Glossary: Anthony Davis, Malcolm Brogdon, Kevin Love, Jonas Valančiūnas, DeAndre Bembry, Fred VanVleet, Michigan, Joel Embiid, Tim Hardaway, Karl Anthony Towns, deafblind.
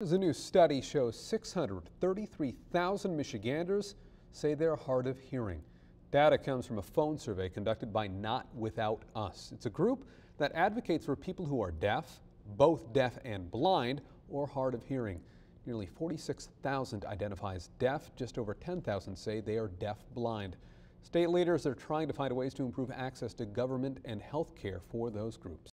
As a new study shows, 633,000 Michiganders say they're hard of hearing. Data comes from a phone survey conducted by Not Without Us. It's a group that advocates for people who are deaf, both deaf and blind, or hard of hearing. Nearly 46,000 identify as deaf. Just over 10,000 say they are deaf-blind. State leaders are trying to find ways to improve access to government and health care for those groups.